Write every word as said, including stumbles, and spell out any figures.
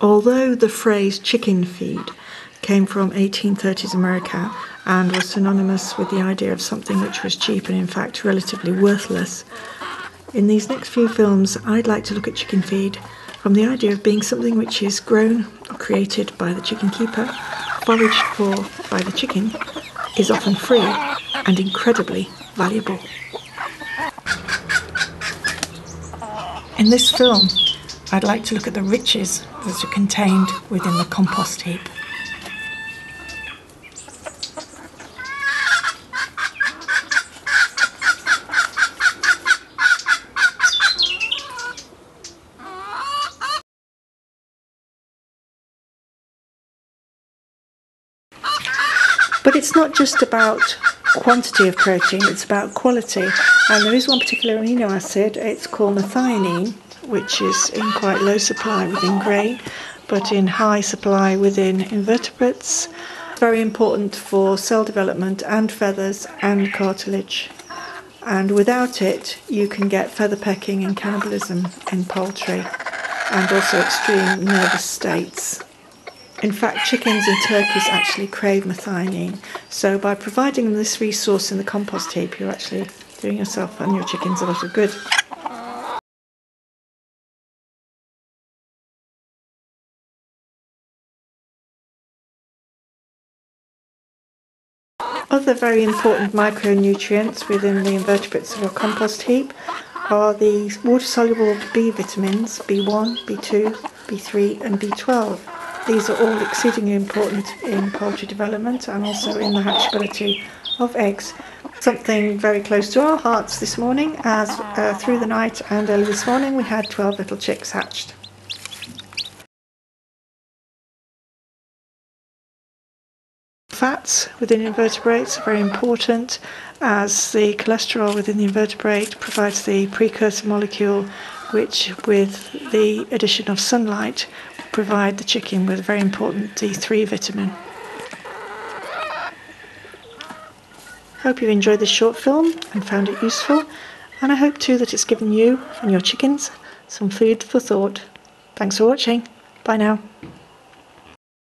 Although the phrase chicken feed came from eighteen thirties America and was synonymous with the idea of something which was cheap and in fact relatively worthless, in these next few films I'd like to look at chicken feed from the idea of being something which is grown or created by the chicken keeper, foraged for by the chicken, is often free and incredibly valuable. In this film, I'd like to look at the riches that are contained within the compost heap. But it's not just about quantity of protein, it's about quality. And there is one particular amino acid, it's called methionine, which is in quite low supply within grain, but in high supply within invertebrates. Very important for cell development and feathers and cartilage. And without it, you can get feather pecking and cannibalism in poultry, and also extreme nervous states. In fact, chickens and turkeys actually crave methionine, so by providing them this resource in the compost heap, you're actually doing yourself and your chickens a lot of good. Other very important micronutrients within the invertebrates of your compost heap are the water-soluble B vitamins, B one, B two, B three and B twelve. These are all exceedingly important in poultry development and also in the hatchability of eggs. Something very close to our hearts this morning, as uh, through the night and early this morning we had twelve little chicks hatched. Fats within invertebrates are very important, as the cholesterol within the invertebrate provides the precursor molecule which, with the addition of sunlight, provide the chicken with a very important D three vitamin. Hope you enjoyed this short film and found it useful, and I hope too that it's given you and your chickens some food for thought. Thanks for watching. Bye now.